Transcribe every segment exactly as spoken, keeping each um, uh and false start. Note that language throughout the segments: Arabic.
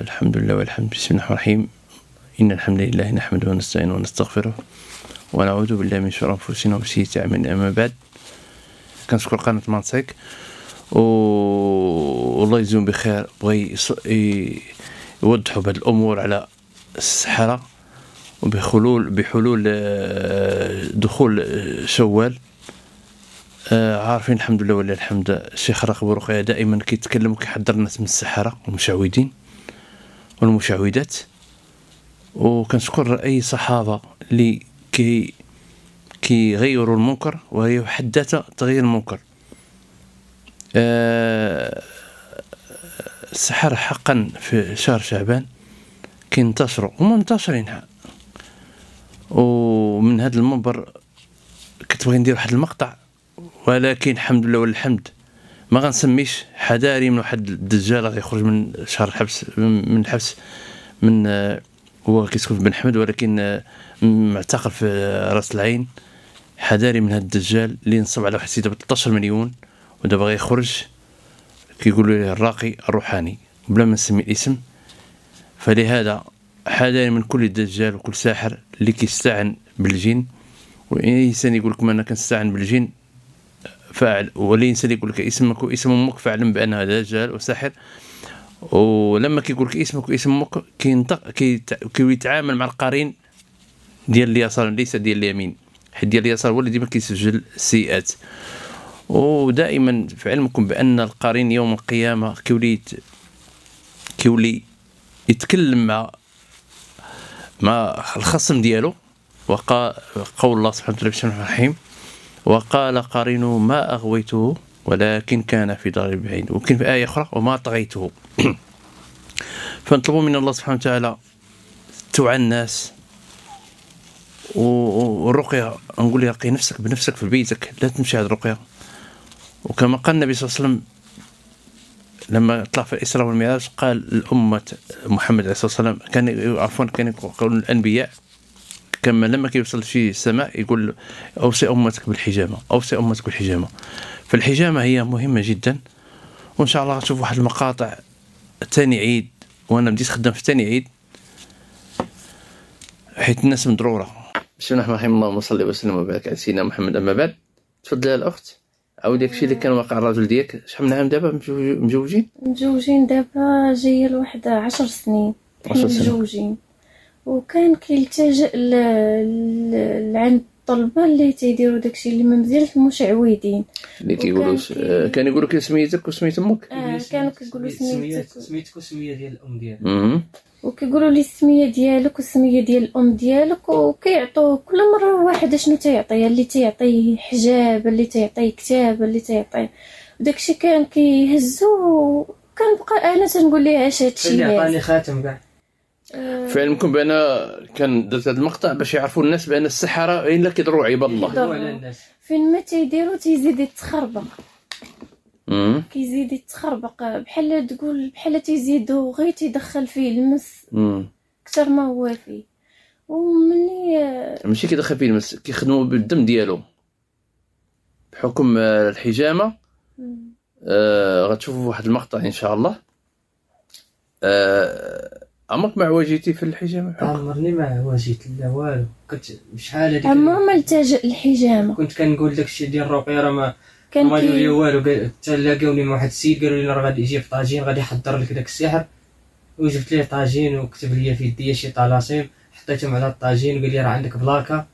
الحمد لله والحمد بسم الله الرحمن الرحيم. إن الحمد لله نحمده ونستعينه ونستغفره ونعوذ بالله من شرور أنفسنا ومن سيئات أعمالنا. أما بعد، كنشكر قناة منطق والله يجزيهم بخير، بغي يوضحوا بهاد الأمور على السحرة وبحلول بحلول دخول شوال. عارفين الحمد لله ولا الحمد الشيخ راغب رقية دائما كيتكلم وكيحضر الناس من السحرة والمشعوذين والمشعوذات، وكنشكر اي صحابة اللي كي كيغيروا المنكر، وهي بحد ذاتها تغيير المنكر. أه السحرة حقا في شهر شعبان كينتشروا ومنتشرين، ومن هذا المنبر كنت بغي ندير واحد المقطع، ولكن الحمد لله والحمد ما غنسميش حذاري من واحد الدجال غيخرج من شهر الحبس، من الحبس، من هو كيسكن في بن حمد ولكن معتقل في راس العين. حذاري من هاد الدجال اللي نصب على واحد السيده ب ثلاثة عشر مليون ودابا غيخرج كيقولوا ليه الراقي الروحاني بلا ما نسمي الاسم. فلهذا حذاري من كل دجال وكل ساحر اللي كيستعن بالجن، واي انسان يقول لكم انا كنستعن بالجن فاعل، ولا انسان يقول لك اسمك واسم امك فاعلم بان هذا دجال وساحر. ولما كيقول لك اسمك واسم امك كينطق كيتعامل مع القرين ديال اليسار ليس ديال اليمين، حيت ديال اليسار هو اللي ديما كيسجل السيئات. ودائما في علمكم بان القرين يوم القيامه كيولي كيولي يتكلم مع مع الخصم ديالو، وقال قول الله سبحانه وتعالى بسم الله الرحمن الرحيم وقال قرينه ما أغويته ولكن كان في دار بعيد، وكان في آية أخرى وما طغيته. فنطلبوا من الله سبحانه وتعالى توعى الناس والرقية. نقول لها رقي نفسك بنفسك في بيتك، لا تمشي على الرقية. وكما قال النبي صلى الله عليه وسلم لما طلع في الإسراء والمعراج، قال الأمة محمد عليه الصلاة والسلام كان عفوا كان يقول الأنبياء كما لما كيوصل شي السماء يقول اوصي امتك بالحجامه، اوصي امتك بالحجامه. فالحجامه هي مهمه جدا، وان شاء الله غتشوف واحد المقاطع ثاني عيد، وانا بديت خدام في ثاني عيد حيت الناس مضروره. بسم الله الرحمن الرحيم، اللهم صل وسلم وبارك على سيدنا محمد. اما بعد، تفضل يا الاخت عاود لك الشيء اللي كان واقع الراجل ديالك. شحال من عام دابا مجوجين؟ مجوجين دابا جايه لواحد عشر سنين مجوجين، وكان كيلتجئ لعند الطلبه اللي تيديروا داكشي اللي من مزيان المشعوذين اللي تيقولوا كي... كان يقولوا كي سميتك وسميه امك. آه كانوا كيقولوا سميتك سميتك وسميه ديال الام ديالك، وكيقولوا لي السميه ديالك والسميه ديال الام ديالك. وكيعطوا كل مره واحد شنو تيعطيه، اللي تيعطيه حجاب، اللي تيعطيه كتاب، اللي تيعطيه داكشي كان كيهزوا. كنبقى انا تنقول ليه اش هادشي اللي عطاني خاتم كاع. في علمكم بان كان درت هذا المقطع باش يعرفوا الناس بان السحره الا كيضروا عباد الله، فين ما تيديروا تيزيد يتخربق، كيزيد يتخربق بحال تقول بحال تيزيدو غير تيدخل فيه المس اكثر ما هو فيه. ومني ماشي كيدخل فيه المس، كيخدموا بالدم ديالو بحكم الحجامه. آه غتشوفوا واحد المقطع ان شاء الله. آه عمرك ما واجهتي في الحجامه؟ عمرني ما واجهت لا والو. كنت شحال هذيك عمري ما التجأ للحجامه، كنت كنقول داكشي ديال الرقيه راه ما ما يدير لي والو. حتى لاقاوني مع واحد السيد قالوا لي راه غادي يجي في طاجين غادي يحضر لك داك السحر، وجبت ليه طاجين وكتب لي في يديا شي طلاصيم حطيتهم على الطاجين وقال لي راه عندك بلاكه،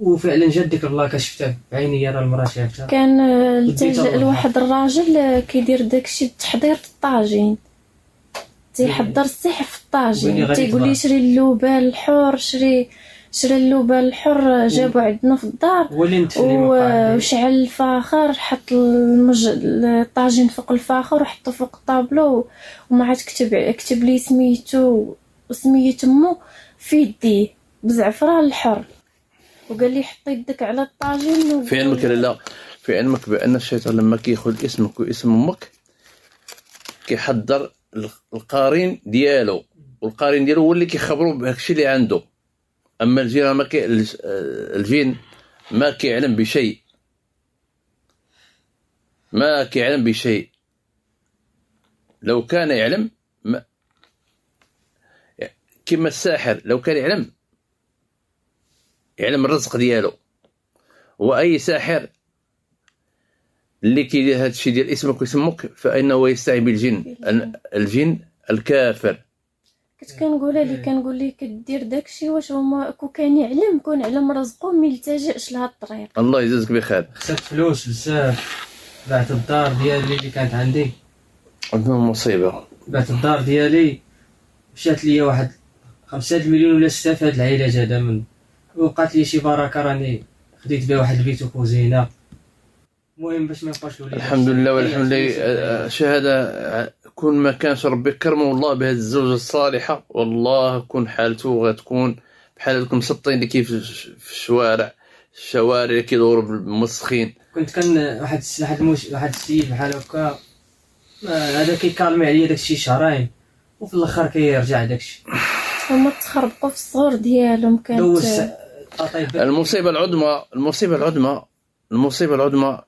وفعلا جات ديك البلاكه شفتها بعينيا راه المراه شافتها. كان التجأ لواحد الراجل كيدير داكشي التحضير في الطاجين، تيحضر السحر في الطاجين، تيقول لي شري اللوبال الحر، شري شري اللوبال الحر. جابو عندنا في الدار وشعل الفاخر، حط المج... الطاجين فوق الفاخر وحطو فوق الطابلو، وما عاد كتب كتب لي سميتو وسميه تمو في يديه بزعفران الحر، وقال لي حطي يدك على الطاجين. في علمك لا في علمك بان الشيطان لما كياخذ اسمك واسم امك كيحضر القارين ديالو، والقارين ديالو هو اللي كيخبرو بهاكشي اللي عنده. اما الجن ما كي الجن ما كيعلم بشيء، ما كيعلم بشيء. لو كان يعلم ما كما الساحر لو كان يعلم يعلم الرزق ديالو. واي ساحر اللي كيدير هذا الشيء ديال اسمك ويسمك فانه يستعين بالجن، الجن الكافر. كنت كنقولها لي كنقول لي كدير داك الشيء واش هما كون كان يعلم كون يعلم رزقه ما يلتجاش لهاد الطريق. الله يجازيك بخير. خسرت فلوس بزاف، بعت الدار ديالي اللي كانت عندي، عندنا مصيبه، بعت الدار ديالي مشات لي واحد خمسة مليون ولا ستة في هاد العلاج هذا، من وقعت لي شي بركه راني خديت بها واحد البيت وكوزينه. المهم باش ما يبقاش وليدي الحمد لله والحمد لله شهاده. كون ما كانش ربي كرمه والله بهذه الزوجه الصالحه والله كون حالته غتكون بحال هذوك المسطين اللي كيف في الشوارع الشوارع اللي كيدوروا بالمسخين. كنت كان واحد واحد المش... واحد السيد بحال هكا هذا كيكالمي عليا داكشي شهرين وفي الاخر كيرجع داكشي. هما تخربقوا في الصغر ديالهم. كانت المصيبه العظمى المصيبه العظمى المصيبه العظمى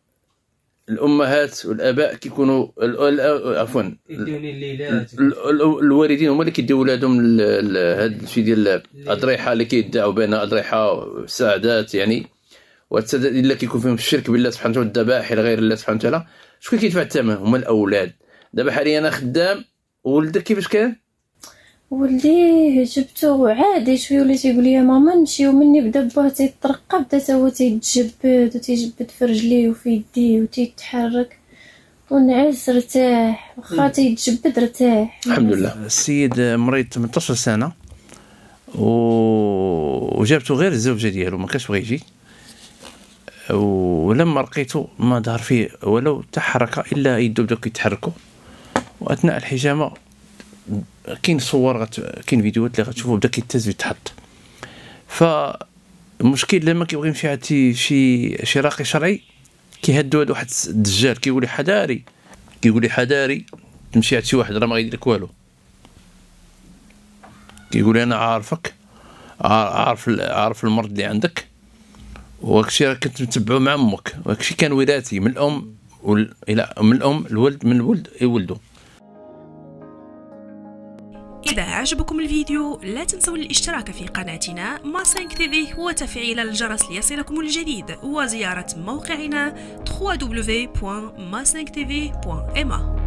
الامهات والاباء كيكونوا عفوا الوالدين هما اللي كيديو ولادهم هذا الشيء ديال الاضريحه اللي كيدعوا بانها اضريحه وساعدات يعني، والسادات الا كيكون فيهم الشرك بالله سبحانه وتعالى والذبائح لغير الله سبحانه وتعالى. شكون كيدفع الثمن؟ هما الاولاد. دابا حاليا انا خدام. ولدك كيفاش كان؟ ولدي جبته عادي شويه ولا تيقول لي ماما نمشيو، مني بدا باه تيترقى بدا تا هو تيتجبد وتيجبد في رجليه وفي يديه وتيتحرك ونعس رتاح، واخا تيتجبد رتاح الحمد لله. السيد مريض ثمنطاش سنه و وجابته غير الزوجه ديالو ما كانش بغى يجي، ولما لقيته ما ظهر فيه ولو حتى حركه الا يدو بداو كيتحركوا. واثناء الحجامه كاين صور غت... كاين فيديوهات اللي غتشوفوا بدا كيتهز ويتحط. فالمشكل لما كيبغي يمشي عند شي شي راقي شرعي كيهدوا هاد واحد الدجال كيقول لي حذاري كيقول لي حذاري تمشي عند شي واحد راه ما غيدير لك والو. كيقول لي انا عارفك عارف عارف المرض اللي عندك وهادشي راه كنت متبعو مع امك، وهادشي كان وراثي من الام وال... الى من الام الولد من الولد يولدوا. إذا عجبكم الفيديو لا تنسوا الاشتراك في قناتنا إم إيه فايف تي في وتفعيل الجرس ليصلكم الجديد، وزيارة موقعنا دبليو دبليو دبليو دوت إم إيه فايف تي في دوت إم إيه.